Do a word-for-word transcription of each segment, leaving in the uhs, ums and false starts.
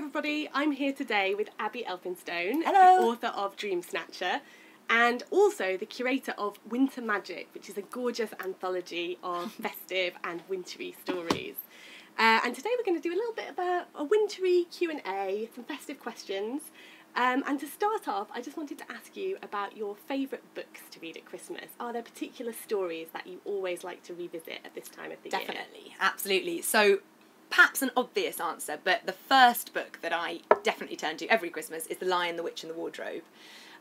everybody, I'm here today with Abi Elphinstone, Hello. The author of Dream Snatcher and also the curator of Winter Magic, which is a gorgeous anthology of festive and wintry stories. Uh, and today we're going to do a little bit of a, a wintry Q and A, some festive questions. Um, and to start off, I just wanted to ask you about your favourite books to read at Christmas. Are there particular stories that you always like to revisit at this time of the Definitely, year? Definitely, absolutely. So perhaps an obvious answer, but the first book that I definitely turn to every Christmas is The Lion, the Witch and the Wardrobe.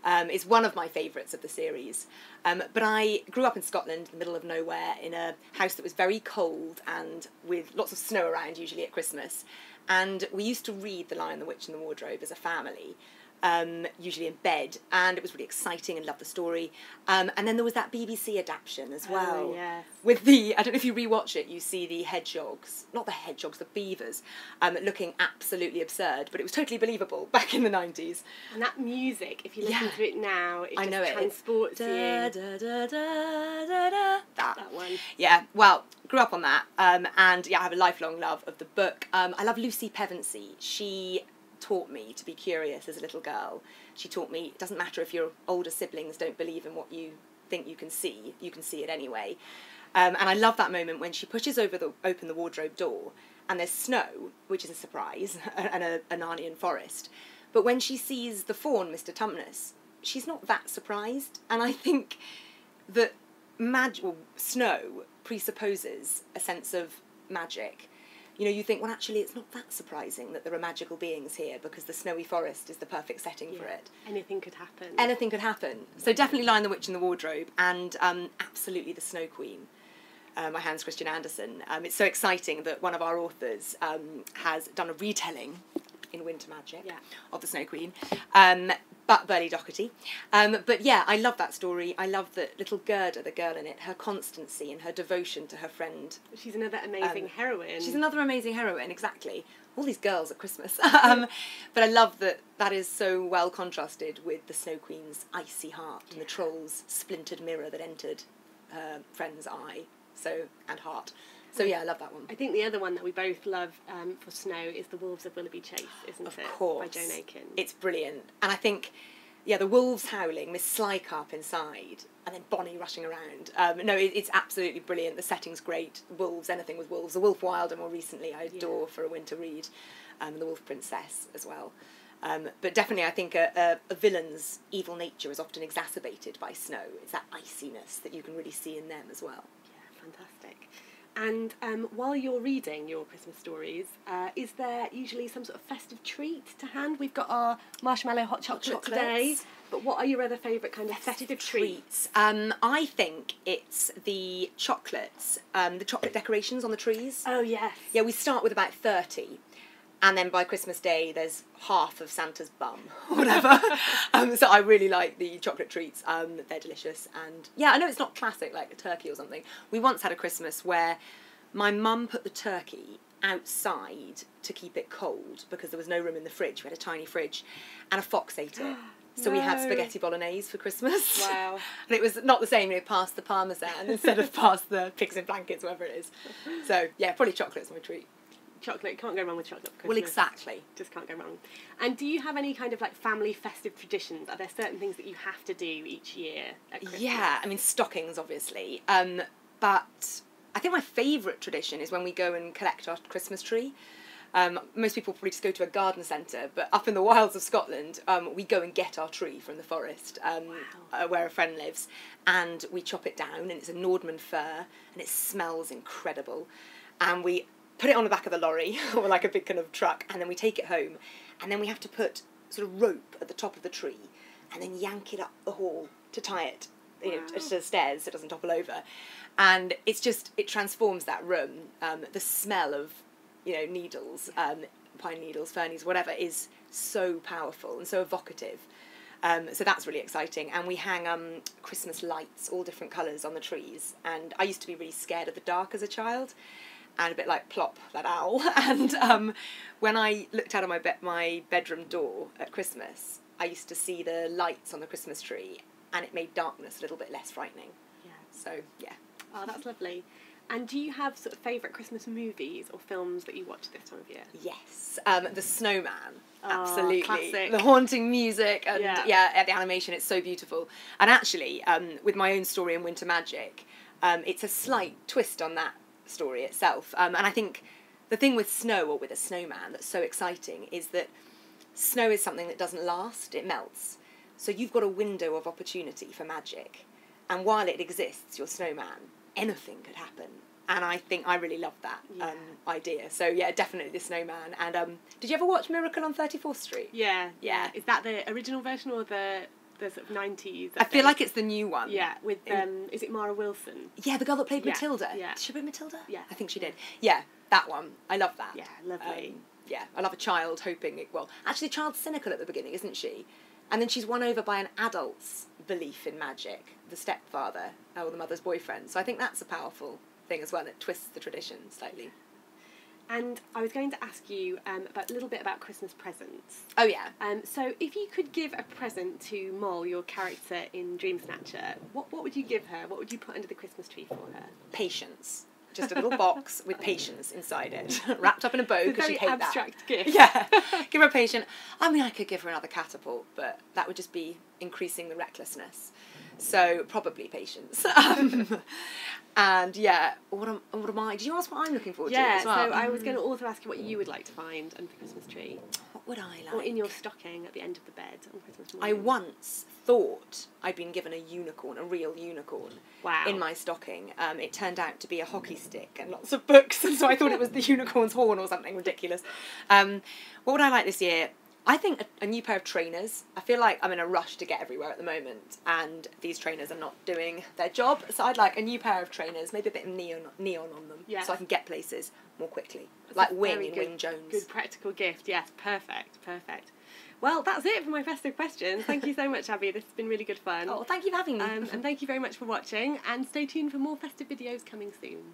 Um, it's one of my favourites of the series. Um, but I grew up in Scotland, in the middle of nowhere, in a house that was very cold and with lots of snow around, usually at Christmas. And we used to read The Lion, the Witch and the Wardrobe as a family, um, usually in bed. And it was really exciting and loved the story. Um, and then there was that B B C adaptation as well. Oh, yes. With the, I don't know if you rewatch it, you see the hedgehogs, not the hedgehogs, the beavers, um, looking absolutely absurd. But it was totally believable back in the nineties. And that music, if you listen yeah. to it now, it I just know it. transports it's you. Da, da, da, da, da. That. that one. Yeah, well, grew up on that. Um, and yeah, I have a lifelong love of the book. Um, I love Lucy Pevensey. She taught me to be curious as a little girl. She taught me it doesn't matter if your older siblings don't believe in what you think you can see, you can see it anyway. Um, and I love that moment when she pushes over the open the wardrobe door and there's snow, which is a surprise, and a, a Narnian forest. But when she sees the fawn, Mr Tumnus, she's not that surprised. And I think that mag- well, snow presupposes a sense of magic. You know, you think, well, actually, it's not that surprising that there are magical beings here because the snowy forest is the perfect setting yeah. for it. Anything could happen. Anything could happen. So definitely Lion, the Witch and the Wardrobe and um, absolutely The Snow Queen um, by Hans Christian Andersen. Um, it's so exciting that one of our authors um, has done a retelling in Winter Magic yeah. of The Snow Queen, um, but Burley Doherty. Um, but yeah, I love that story. I love that little Gerda, the girl in it, her constancy and her devotion to her friend. She's another amazing um, heroine. She's another amazing heroine, exactly. All these girls at Christmas. um, but I love that that is so well contrasted with the Snow Queen's icy heart yeah. and the troll's splintered mirror that entered her friend's eye so and heart. So yeah, I love that one. I think the other one that we both love um, for snow is The Wolves of Willoughby Chase, isn't it? Of course. By Joan Aiken. It's brilliant. And I think, yeah, the wolves howling, Miss Slycarp inside, and then Bonnie rushing around. Um, no, it, it's absolutely brilliant. The setting's great. Wolves, anything with wolves. The Wolf Wilder, more recently, I adore yeah. for a winter read. Um, and The Wolf Princess as well. Um, but definitely, I think a, a, a villain's evil nature is often exacerbated by snow. It's that iciness that you can really see in them as well. Yeah, fantastic. And um, while you're reading your Christmas stories, uh, is there usually some sort of festive treat to hand? We've got our marshmallow hot chocolate hot today, but what are your other favourite kind of festive, festive treats? treats? Um, I think it's the chocolates, um, the chocolate decorations on the trees. Oh, yes. Yeah, we start with about thirty. And then by Christmas Day, there's half of Santa's bum, or whatever. um, so I really like the chocolate treats. Um, they're delicious. And yeah, I know it's not classic, like a turkey or something. We once had a Christmas where my mum put the turkey outside to keep it cold because there was no room in the fridge. We had a tiny fridge and a fox ate it. So no. we had spaghetti bolognese for Christmas. Wow. And it was not the same, you know, past the parmesan instead of past the pigs in blankets, whatever it is. So yeah, probably chocolate's my treat. Chocolate, can't go wrong with chocolate for Christmas. Well, exactly. Just can't go wrong. And do you have any kind of like family festive traditions? Are there certain things that you have to do each year at Christmas? Yeah, I mean, stockings, obviously. Um, but I think my favourite tradition is when we go and collect our Christmas tree. Um, most people probably just go to a garden centre, but up in the wilds of Scotland, um, we go and get our tree from the forest um, wow. uh, where a friend lives, and we chop it down, and it's a Nordman fir, and it smells incredible. And we put it on the back of the lorry or like a big kind of truck, and then we take it home, and then we have to put sort of rope at the top of the tree and then yank it up the hall to tie it you wow. know, to the stairs so it doesn't topple over. And it's just, it transforms that room. Um, the smell of, you know, needles, um, pine needles, fir needles, whatever, is so powerful and so evocative. Um, so that's really exciting. And we hang um, Christmas lights, all different colours, on the trees. And I used to be really scared of the dark as a child, and a bit like Plop, that owl. And um, when I looked out of my, be my bedroom door at Christmas, I used to see the lights on the Christmas tree, and it made darkness a little bit less frightening. Yeah. So, yeah. Oh, that's lovely. And do you have sort of favourite Christmas movies or films that you watch this time of year? Yes, um, The Snowman, oh, absolutely. Classic. The haunting music and yeah. yeah, the animation, it's so beautiful. And actually, um, with my own story in Winter Magic, um, it's a slight twist on that story itself. Um, and I think the thing with snow or with a snowman that's so exciting is that snow is something that doesn't last, it melts. So you've got a window of opportunity for magic. And while it exists, your snowman, anything could happen, and I think I really love that yeah. um, idea. So yeah, definitely The Snowman. And um, did you ever watch Miracle on thirty-fourth street? Yeah, yeah. Is that the original version or the the sort of nineties? I, I feel like it's the new one. Yeah, with um, is it Mara Wilson? Yeah, the girl that played yeah. Matilda. Yeah, she played Matilda. Yeah, I think she did. Yeah, that one. I love that. Yeah, lovely. Um, yeah, I love a child hoping. It, well, actually, the child's cynical at the beginning, isn't she? And then she's won over by an adult's belief in magic, the stepfather or the mother's boyfriend. So I think that's a powerful thing as well, and it twists the tradition slightly. And I was going to ask you um, about a little bit about Christmas presents. Oh, yeah. Um, so if you could give a present to Mole, your character in Dream Snatcher, what, what would you give her? What would you put under the Christmas tree for her? Patience. Just a little box with patience inside it, wrapped up in a bow because she'd hate that. It's a very abstract gift. Yeah, give her a patient. I mean, I could give her another catapult, but that would just be increasing the recklessness. So probably patience. Um, and yeah, what am, what am I? Did you ask what I'm looking forward yeah, to as well? Yeah, so I was going to also ask you what you would like to find under the Christmas tree. What would I like? Or in your stocking at the end of the bed on Christmas morning. I once thought I'd been given a unicorn, a real unicorn, wow. in my stocking. Um, it turned out to be a hockey stick and lots of books, and so I thought it was the unicorn's horn or something ridiculous. Um, what would I like this year? I think a, a new pair of trainers. I feel like I'm in a rush to get everywhere at the moment, and these trainers are not doing their job. So I'd like a new pair of trainers, maybe a bit of neon neon on them, yeah. so I can get places more quickly. That's like Wing and Wing Jones. Good practical gift, yes, perfect, perfect. Well, that's it for my festive questions. Thank you so much, Abby. This has been really good fun. Oh, thank you for having me. Um, and thank you very much for watching, and stay tuned for more festive videos coming soon.